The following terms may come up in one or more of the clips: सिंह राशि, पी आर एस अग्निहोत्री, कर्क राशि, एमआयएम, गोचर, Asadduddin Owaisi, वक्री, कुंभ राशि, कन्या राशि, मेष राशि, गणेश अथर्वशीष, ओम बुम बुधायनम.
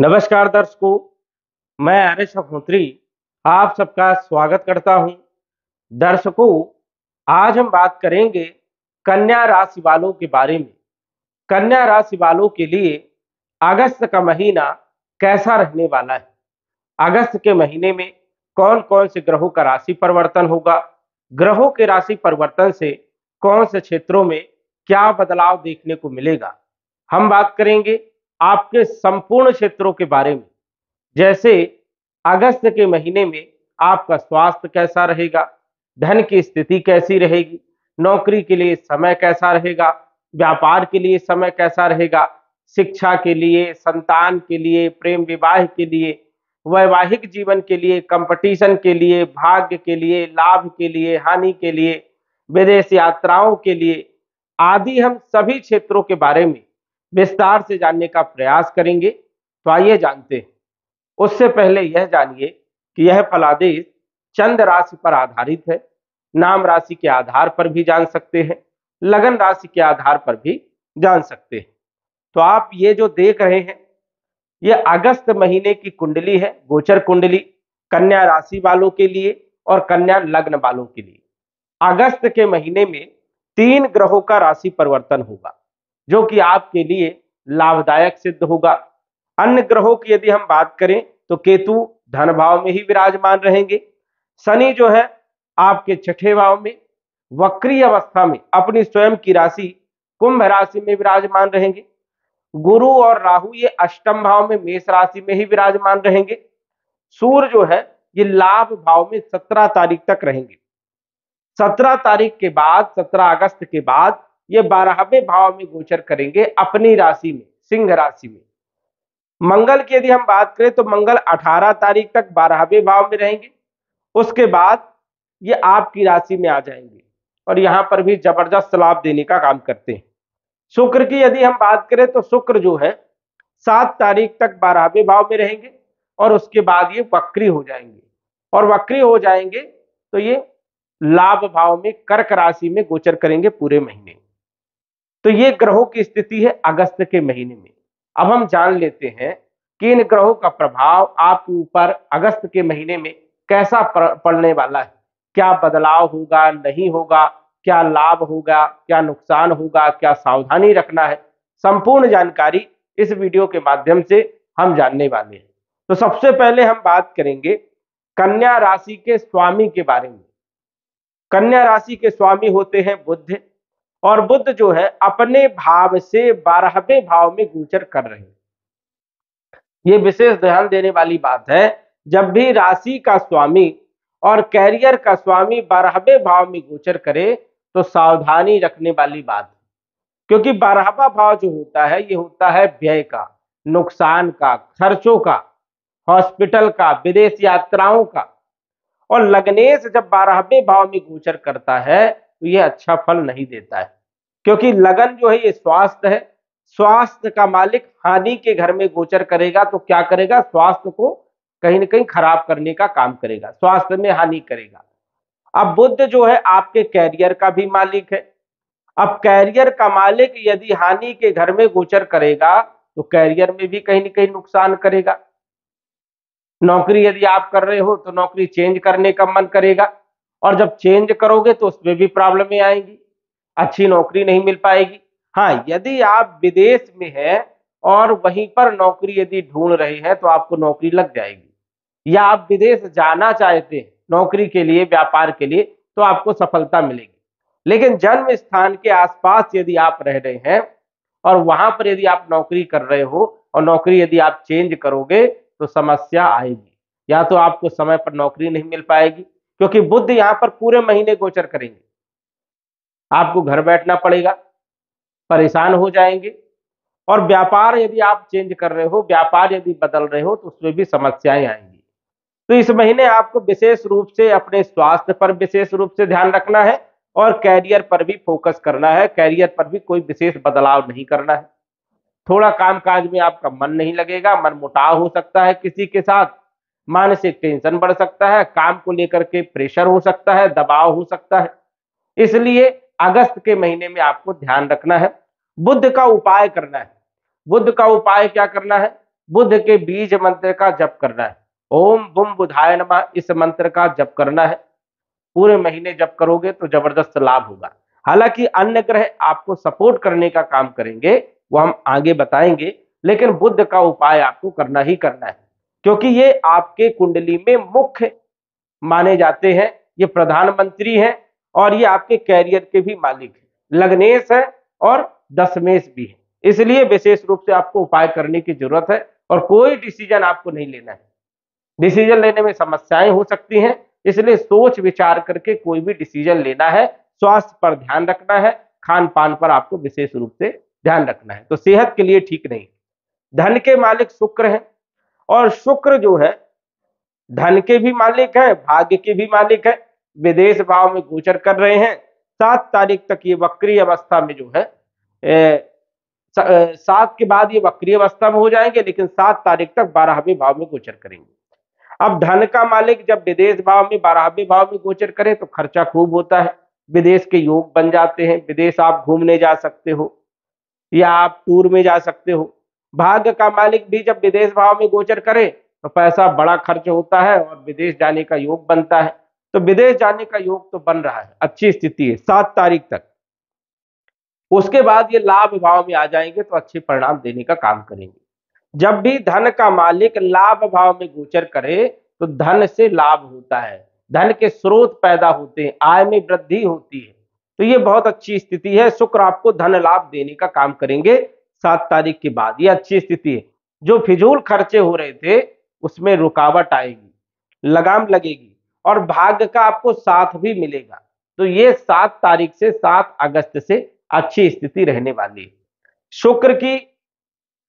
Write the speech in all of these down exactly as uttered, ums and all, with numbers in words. नमस्कार दर्शकों, मैं पी आर एस अग्निहोत्री आप सबका स्वागत करता हूं। दर्शकों, आज हम बात करेंगे कन्या राशि वालों के बारे में। कन्या राशि वालों के लिए अगस्त का महीना कैसा रहने वाला है, अगस्त के महीने में कौन कौन से ग्रहों का राशि परिवर्तन होगा, ग्रहों के राशि परिवर्तन से कौन से क्षेत्रों में क्या बदलाव देखने को मिलेगा, हम बात करेंगे आपके संपूर्ण क्षेत्रों के बारे में। जैसे अगस्त के महीने में आपका स्वास्थ्य कैसा रहेगा, धन की स्थिति कैसी रहेगी, नौकरी के लिए समय कैसा रहेगा, व्यापार के लिए समय कैसा रहेगा, शिक्षा के लिए, संतान के लिए, प्रेम विवाह के लिए, वैवाहिक जीवन के लिए, कंपटीशन के लिए, भाग्य के लिए, लाभ के लिए, हानि के लिए, विदेश यात्राओं के लिए आदि हम सभी क्षेत्रों के बारे में विस्तार से जानने का प्रयास करेंगे। तो आइए जानते हैं। उससे पहले यह जानिए कि यह फलादेश चंद राशि पर आधारित है। नाम राशि के आधार पर भी जान सकते हैं, लगन राशि के आधार पर भी जान सकते हैं। तो आप ये जो देख रहे हैं ये अगस्त महीने की कुंडली है, गोचर कुंडली, कन्या राशि वालों के लिए और कन्या लग्न वालों के लिए। अगस्त के महीने में तीन ग्रहों का राशि परिवर्तन होगा जो कि आपके लिए लाभदायक सिद्ध होगा। अन्य ग्रहों की यदि हम बात करें तो केतु धन भाव में ही विराजमान रहेंगे। शनि जो है आपके छठे भाव में वक्री अवस्था में अपनी स्वयं की राशि कुंभ राशि में विराजमान रहेंगे। गुरु और राहु ये अष्टम भाव में मेष राशि में ही विराजमान रहेंगे। सूर्य जो है ये लाभ भाव में सत्रह तारीख तक रहेंगे। सत्रह तारीख के बाद, सत्रह अगस्त के बाद ये बारहवें भाव में गोचर करेंगे अपनी राशि में, सिंह राशि में। मंगल की यदि हम बात करें तो मंगल अठारह तारीख तक बारहवें भाव में रहेंगे, उसके बाद ये आपकी राशि में आ जाएंगे और यहाँ पर भी जबरदस्त लाभ देने का काम करते हैं। शुक्र की यदि हम बात करें तो शुक्र जो है सात तारीख तक बारहवें भाव में रहेंगे और उसके बाद ये वक्री हो जाएंगे और वक्री हो जाएंगे तो ये लाभ भाव में कर्क राशि में गोचर करेंगे पूरे महीने। तो ये ग्रहों की स्थिति है अगस्त के महीने में। अब हम जान लेते हैं कि इन ग्रहों का प्रभाव आपके ऊपर अगस्त के महीने में कैसा पड़ने वाला है, क्या बदलाव होगा, नहीं होगा, क्या लाभ होगा, क्या नुकसान होगा, क्या सावधानी रखना है, संपूर्ण जानकारी इस वीडियो के माध्यम से हम जानने वाले हैं। तो सबसे पहले हम बात करेंगे कन्या राशि के स्वामी के बारे में। कन्या राशि के स्वामी होते हैं बुध, और बुध जो है अपने भाव से बारहवें भाव में गोचर कर रहे हैं। ये विशेष ध्यान देने वाली बात है। जब भी राशि का स्वामी और कैरियर का स्वामी बारहवें भाव में गोचर करे तो सावधानी रखने वाली बात है, क्योंकि बारहवां भाव जो होता है ये होता है व्यय का, नुकसान का, खर्चों का, हॉस्पिटल का, विदेश यात्राओं का। और लग्नेश जब बारहवें भाव में गोचर करता है तो ये अच्छा फल नहीं देता है, क्योंकि लगन जो है ये स्वास्थ्य है। स्वास्थ्य का मालिक हानि के घर में गोचर करेगा तो क्या करेगा, स्वास्थ्य को कहीं ना कहीं खराब करने का काम करेगा, स्वास्थ्य में हानि करेगा। अब बुध जो है आपके कैरियर का भी मालिक है। अब कैरियर का मालिक यदि हानि के घर में गोचर करेगा तो कैरियर में भी कहीं ना कहीं नुकसान करेगा। नौकरी यदि आप कर रहे हो तो नौकरी चेंज करने का मन करेगा, और जब चेंज करोगे तो उसमें भी प्रॉब्लमें आएंगी, अच्छी नौकरी नहीं मिल पाएगी। हाँ, यदि आप विदेश में हैं और वहीं पर नौकरी यदि ढूंढ रहे हैं तो आपको नौकरी लग जाएगी, या आप विदेश जाना चाहते हैं नौकरी के लिए, व्यापार के लिए, तो आपको सफलता मिलेगी। लेकिन जन्म स्थान के आसपास यदि आप रह रहे हैं और वहां पर यदि आप नौकरी कर रहे हो और नौकरी यदि आप चेंज करोगे तो समस्या आएगी, या तो आपको समय पर नौकरी नहीं मिल पाएगी, क्योंकि बुध यहाँ पर पूरे महीने गोचर करेंगे। आपको घर बैठना पड़ेगा, परेशान हो जाएंगे। और व्यापार यदि आप चेंज कर रहे हो, व्यापार यदि बदल रहे हो तो उसमें भी समस्याएं आएंगी। तो इस महीने आपको विशेष रूप से अपने स्वास्थ्य पर विशेष रूप से ध्यान रखना है और कैरियर पर भी फोकस करना है। कैरियर पर भी कोई विशेष बदलाव नहीं करना है। थोड़ा काम काज में आपका मन नहीं लगेगा, मन मुटाव हो सकता है किसी के साथ, मानसिक टेंशन बढ़ सकता है, काम को लेकर के प्रेशर हो सकता है, दबाव हो सकता है। इसलिए अगस्त के महीने में आपको ध्यान रखना है। बुध का उपाय करना है। बुध का उपाय क्या करना है, बुध के बीज मंत्र का जप करना है। ओम बुम बुधायनम इस मंत्र का जप करना है। पूरे महीने जप करोगे तो जबरदस्त लाभ होगा। हालांकि अन्य ग्रह आपको सपोर्ट करने का काम करेंगे, वो हम आगे बताएंगे, लेकिन बुध का उपाय आपको करना ही करना है, क्योंकि ये आपके कुंडली में मुख्य माने जाते हैं। ये प्रधानमंत्री हैं और ये आपके कैरियर के भी मालिक हैं, लग्नेश हैं और दशमेश भी हैं। इसलिए विशेष रूप से आपको उपाय करने की जरूरत है और कोई डिसीजन आपको नहीं लेना है। डिसीजन लेने में समस्याएं हो सकती हैं, इसलिए सोच विचार करके कोई भी डिसीजन लेना है। स्वास्थ्य पर ध्यान रखना है, खान पान पर आपको विशेष रूप से ध्यान रखना है, तो सेहत के लिए ठीक नहीं। धन के मालिक शुक्र हैं और शुक्र जो है धन के भी मालिक है, भाग्य के भी मालिक है। विदेश भाव में गोचर कर रहे हैं। सात तारीख तक ये वक्री अवस्था में जो है ए, सात के बाद ये वक्री अवस्था में हो जाएंगे, लेकिन सात तारीख तक बारहवें भाव में गोचर करेंगे। अब धन का मालिक जब विदेश भाव में बारहवें भाव में गोचर करे तो खर्चा खूब होता है, विदेश के योग बन जाते हैं। विदेश आप घूमने जा सकते हो या आप टूर में जा सकते हो। भाग्य का मालिक भी जब विदेश भाव में गोचर करे तो पैसा बड़ा खर्च होता है और विदेश जाने का योग बनता है। तो विदेश जाने का योग तो बन रहा है, अच्छी स्थिति है सात तारीख तक। उसके बाद ये लाभ भाव में आ जाएंगे तो अच्छे परिणाम देने का काम करेंगे। जब भी धन का मालिक लाभ भाव में गोचर करे तो धन से लाभ होता है, धन के स्रोत पैदा होते हैं, आय में वृद्धि होती है, तो ये बहुत अच्छी स्थिति है। शुक्र आपको धन लाभ देने का काम करेंगे सात तारीख के बाद। ये अच्छी स्थिति है। जो फिजूल खर्चे हो रहे थे उसमें रुकावट आएगी, लगाम लगेगी और भाग्य का आपको साथ भी मिलेगा। तो ये सात तारीख से सात अगस्त से अच्छी स्थिति रहने वाली है। शुक्र की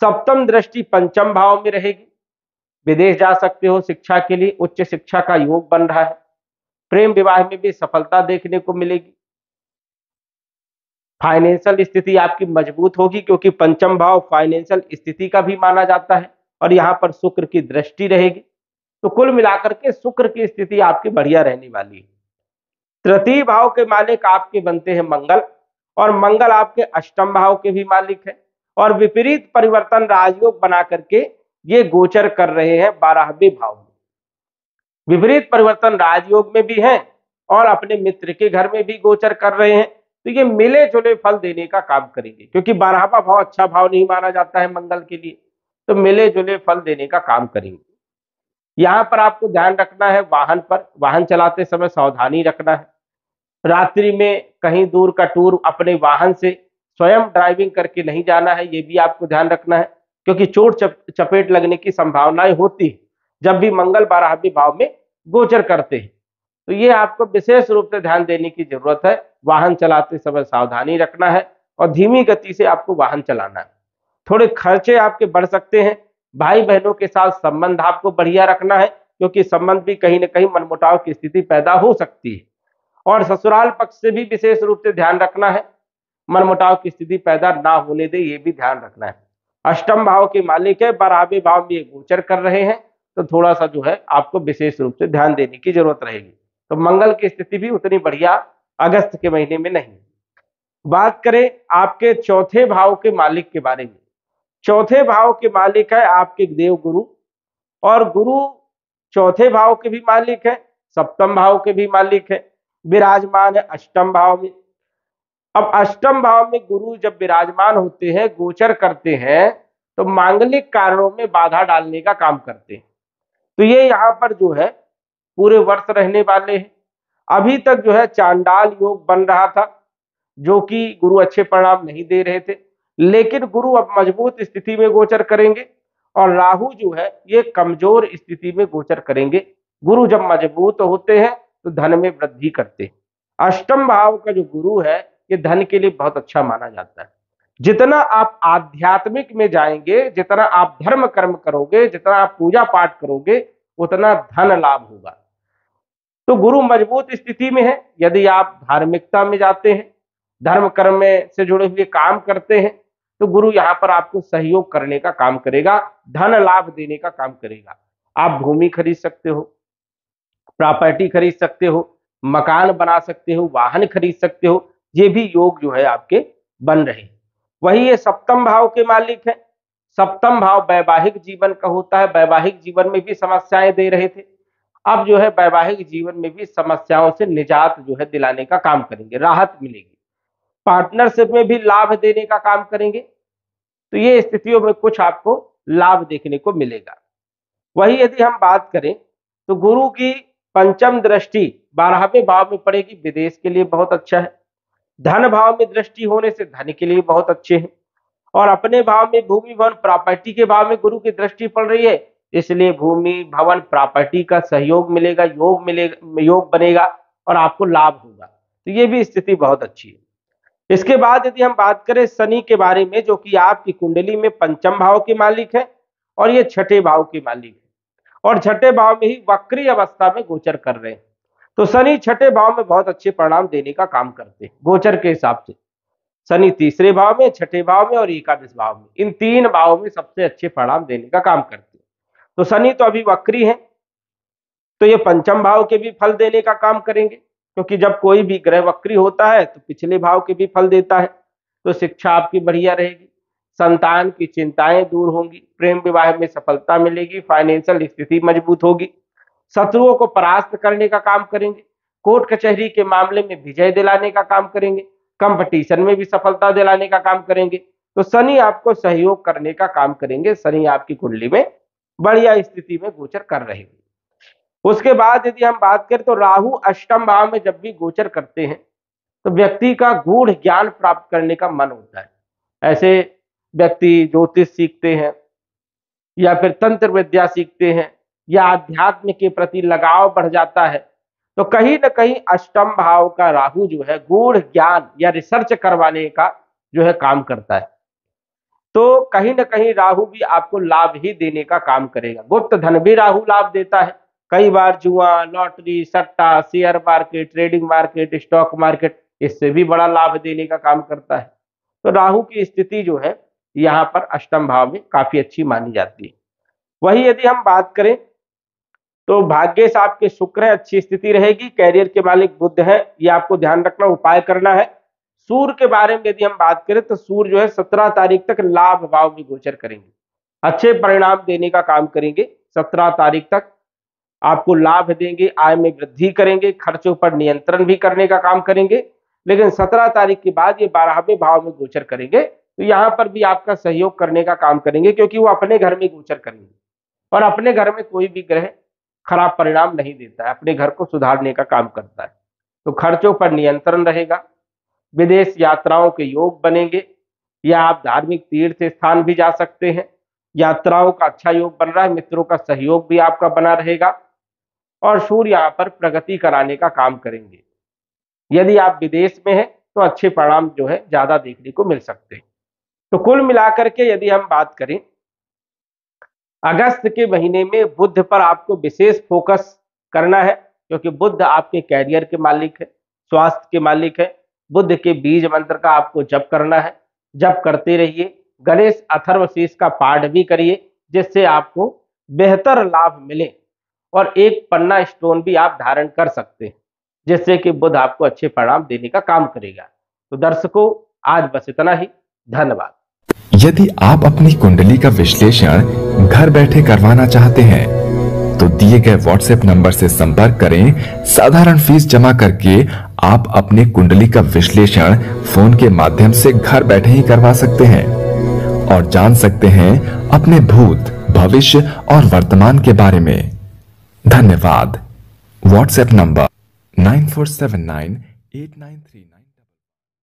सप्तम दृष्टि पंचम भाव में रहेगी। विदेश जा सकते हो शिक्षा के लिए, उच्च शिक्षा का योग बन रहा है। प्रेम विवाह में भी सफलता देखने को मिलेगी। फाइनेंशियल स्थिति आपकी मजबूत होगी, क्योंकि पंचम भाव फाइनेंशियल स्थिति का भी माना जाता है और यहाँ पर शुक्र की दृष्टि रहेगी। तो कुल मिलाकर के शुक्र की स्थिति आपकी बढ़िया रहने वाली है। तृतीय भाव के मालिक आपके बनते हैं मंगल और मंगल आपके अष्टम भाव के भी मालिक है और विपरीत परिवर्तन राजयोग बना करके ये गोचर कर रहे हैं बारहवें भाव में। विपरीत परिवर्तन राजयोग में भी है और अपने मित्र के घर में भी गोचर कर रहे हैं, तो ये मिले जुले फल देने का काम करेंगे, क्योंकि बारहवां भाव अच्छा भाव नहीं माना जाता है मंगल के लिए, तो मिले जुले फल देने का काम करेंगे। यहाँ पर आपको ध्यान रखना है वाहन पर, वाहन चलाते समय सावधानी रखना है। रात्रि में कहीं दूर का टूर अपने वाहन से स्वयं ड्राइविंग करके नहीं जाना है, ये भी आपको ध्यान रखना है, क्योंकि चोट चप, चपेट लगने की संभावनाएं होती है जब भी मंगल बारहवें भाव में गोचर करते हैं। तो ये आपको विशेष रूप से ध्यान देने की जरूरत है। वाहन चलाते समय सावधानी रखना है और धीमी गति से आपको वाहन चलाना है। थोड़े खर्चे आपके बढ़ सकते हैं। भाई बहनों के साथ संबंध आपको बढ़िया रखना है, क्योंकि संबंध भी कहीं ना कहीं मनमुटाव की स्थिति पैदा हो सकती है। और ससुराल पक्ष से भी विशेष रूप से ध्यान रखना है, मनमुटाव की स्थिति पैदा ना होने दे, ये भी ध्यान रखना है। अष्टम भाव के मालिक है, बारहवें भाव में गोचर कर रहे हैं, तो थोड़ा सा जो है आपको विशेष रूप से ध्यान देने की जरूरत रहेगी। तो मंगल की स्थिति भी उतनी बढ़िया अगस्त के महीने में नहीं। बात करें आपके चौथे भाव के मालिक के बारे में। चौथे भाव के मालिक है आपके देव गुरु और गुरु चौथे भाव के भी मालिक है, सप्तम भाव के भी मालिक है, विराजमान है अष्टम भाव में। अब अष्टम भाव में गुरु जब विराजमान होते हैं, गोचर करते हैं, तो मांगलिक कारणों में बाधा डालने का काम करते हैं। तो ये यहाँ पर जो है पूरे वर्ष रहने वाले हैं। अभी तक जो है चांडाल योग बन रहा था, जो कि गुरु अच्छे परिणाम नहीं दे रहे थे, लेकिन गुरु अब मजबूत स्थिति में गोचर करेंगे और राहु जो है ये कमजोर स्थिति में गोचर करेंगे। गुरु जब मजबूत होते हैं तो धन में वृद्धि करते हैं। अष्टम भाव का जो गुरु है ये धन के लिए बहुत अच्छा माना जाता है। जितना आप आध्यात्मिक में जाएंगे, जितना आप धर्म कर्म करोगे, जितना आप पूजा पाठ करोगे, उतना धन लाभ होगा। तो गुरु मजबूत स्थिति में है। यदि आप धार्मिकता में जाते हैं, धर्म कर्म में से जुड़े हुए काम करते हैं, तो गुरु यहाँ पर आपको सहयोग करने का काम करेगा, धन लाभ देने का काम करेगा। आप भूमि खरीद सकते हो, प्रॉपर्टी खरीद सकते हो, मकान बना सकते हो, वाहन खरीद सकते हो, ये भी योग जो है आपके बन रहे। वही ये सप्तम भाव के मालिक है। सप्तम भाव वैवाहिक जीवन का होता है। वैवाहिक जीवन में भी समस्याएं दे रहे थे, अब जो है वैवाहिक जीवन में भी समस्याओं से निजात जो है दिलाने का काम करेंगे, राहत मिलेगी। पार्टनरशिप में भी लाभ देने का काम करेंगे, तो ये स्थितियों में कुछ आपको लाभ देखने को मिलेगा। वही यदि हम बात करें तो गुरु की पंचम दृष्टि बारहवें भाव में पड़ेगी, विदेश के लिए बहुत अच्छा है। धन भाव में दृष्टि होने से धन के लिए बहुत अच्छे हैं, और अपने भाव में भूमि भवन प्रॉपर्टी के भाव में गुरु की दृष्टि पड़ रही है, इसलिए भूमि भवन प्रॉपर्टी का सहयोग मिलेगा, योग मिलेगा, योग बनेगा और आपको लाभ होगा, तो ये भी स्थिति बहुत अच्छी है। इसके बाद यदि हम बात करें शनि के बारे में, जो कि आपकी कुंडली में पंचम भाव के मालिक है और ये छठे भाव के मालिक है, और छठे भाव में ही वक्री अवस्था में गोचर कर रहे हैं, तो शनि छठे भाव में बहुत अच्छे परिणाम देने का काम करते हैं। गोचर के हिसाब से शनि तीसरे भाव में, छठे भाव में और एकादश भाव में, इन तीन भावों में सबसे अच्छे परिणाम देने का काम करते हैं। तो शनि तो अभी वक्री है, तो ये पंचम भाव के भी फल देने का काम करेंगे, क्योंकि जब कोई भी ग्रह वक्री होता है तो पिछले भाव के भी फल देता है। तो शिक्षा आपकी बढ़िया रहेगी, संतान की चिंताएं दूर होंगी, प्रेम विवाह में सफलता मिलेगी, फाइनेंशियल स्थिति मजबूत होगी, शत्रुओं को परास्त करने का काम करेंगे, कोर्ट कचहरी के मामले में विजय दिलाने का काम करेंगे, कंपटीशन में भी सफलता दिलाने का काम करेंगे। तो शनि आपको सहयोग करने का काम करेंगे, शनि आपकी कुंडली में बढ़िया स्थिति में गोचर कर रहे हैं। उसके बाद यदि हम बात करें तो राहु अष्टम भाव में जब भी गोचर करते हैं तो व्यक्ति का गूढ़ ज्ञान प्राप्त करने का मन होता है। ऐसे व्यक्ति ज्योतिष सीखते हैं या फिर तंत्र विद्या सीखते हैं या आध्यात्म के प्रति लगाव बढ़ जाता है, तो कहीं ना कहीं अष्टम भाव का राहु जो है गूढ़ ज्ञान या रिसर्च करवाने का जो है काम करता है। तो कहीं ना कहीं राहु भी आपको लाभ ही देने का काम करेगा। गुप्त धन भी राहु लाभ देता है। कई बार जुआ, लॉटरी, सट्टा, share market, trading market, stock market, इससे भी बड़ा लाभ देने का काम करता है। तो राहु की स्थिति जो है यहाँ पर अष्टम भाव में काफी अच्छी मानी जाती है। वही यदि हम बात करें तो भाग्य से आपके शुक्र है, अच्छी स्थिति रहेगी। कैरियर के मालिक बुध है, ये आपको ध्यान रखना, उपाय करना है। सूर्य के बारे में यदि हम बात करें तो सूर्य जो है सत्रह तारीख तक लाभ भाव में गोचर करेंगे, अच्छे परिणाम देने का काम करेंगे। सत्रह तारीख तक आपको लाभ देंगे, आय में वृद्धि करेंगे, खर्चों पर नियंत्रण भी करने का काम करेंगे, लेकिन सत्रह तारीख के बाद ये बारहवें भाव में गोचर करेंगे, तो यहाँ पर भी आपका सहयोग करने का काम करेंगे, क्योंकि वो अपने घर में गोचर करेंगे और अपने घर में कोई भी ग्रह खराब परिणाम नहीं देता है, अपने घर को सुधारने का काम करता है। तो खर्चों पर नियंत्रण रहेगा, विदेश यात्राओं के योग बनेंगे, या आप धार्मिक तीर्थ स्थान भी जा सकते हैं। यात्राओं का अच्छा योग बन रहा है, मित्रों का सहयोग भी आपका बना रहेगा, और सूर्य यहाँ पर प्रगति कराने का काम करेंगे। यदि आप विदेश में हैं तो अच्छे परिणाम जो है ज्यादा देखने को मिल सकते हैं। तो कुल मिलाकर के यदि हम बात करें, अगस्त के महीने में बुध पर आपको विशेष फोकस करना है, क्योंकि बुध आपके कैरियर के मालिक है, स्वास्थ्य के मालिक है। बुध के बीज मंत्र का आपको जप करना है, जप करते रहिए। गणेश अथर्वशीष का पाठ भी करिए, जिससे आपको बेहतर लाभ मिले, और एक पन्ना स्टोन भी आप धारण कर सकते हैं, जिससे कि बुध आपको अच्छे परिणाम देने का काम करेगा। तो दर्शकों, आज बस इतना ही, धन्यवाद। यदि आप अपनी कुंडली का विश्लेषण घर बैठे करवाना चाहते हैं तो दिए गए व्हाट्सएप नंबर से संपर्क करें। साधारण फीस जमा करके आप अपने कुंडली का विश्लेषण फोन के माध्यम से घर बैठे ही करवा सकते हैं और जान सकते हैं अपने भूत, भविष्य और वर्तमान के बारे में। धन्यवाद। WhatsApp number nine four seven nine eight nine three nine.